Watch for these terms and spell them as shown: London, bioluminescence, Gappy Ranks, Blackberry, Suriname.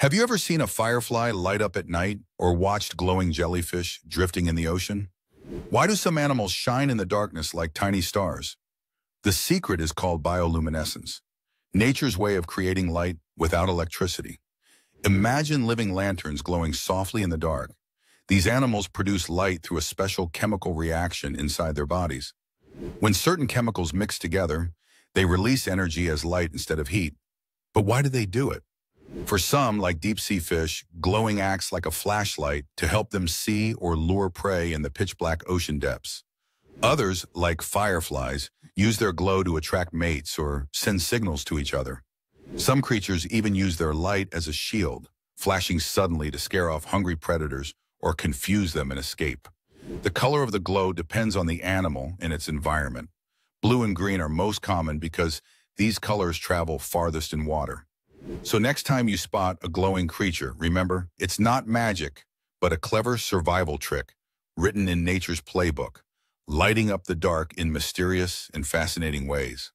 Have you ever seen a firefly light up at night or watched glowing jellyfish drifting in the ocean? Why do some animals shine in the darkness like tiny stars? The secret is called bioluminescence, nature's way of creating light without electricity. Imagine living lanterns glowing softly in the dark. These animals produce light through a special chemical reaction inside their bodies. When certain chemicals mix together, they release energy as light instead of heat. But why do they do it? For some, like deep-sea fish, glowing acts like a flashlight to help them see or lure prey in the pitch-black ocean depths. Others, like fireflies, use their glow to attract mates or send signals to each other. Some creatures even use their light as a shield, flashing suddenly to scare off hungry predators or confuse them and escape. The color of the glow depends on the animal and its environment. Blue and green are most common because these colors travel farthest in water. So next time you spot a glowing creature, remember, it's not magic, but a clever survival trick written in nature's playbook, lighting up the dark in mysterious and fascinating ways.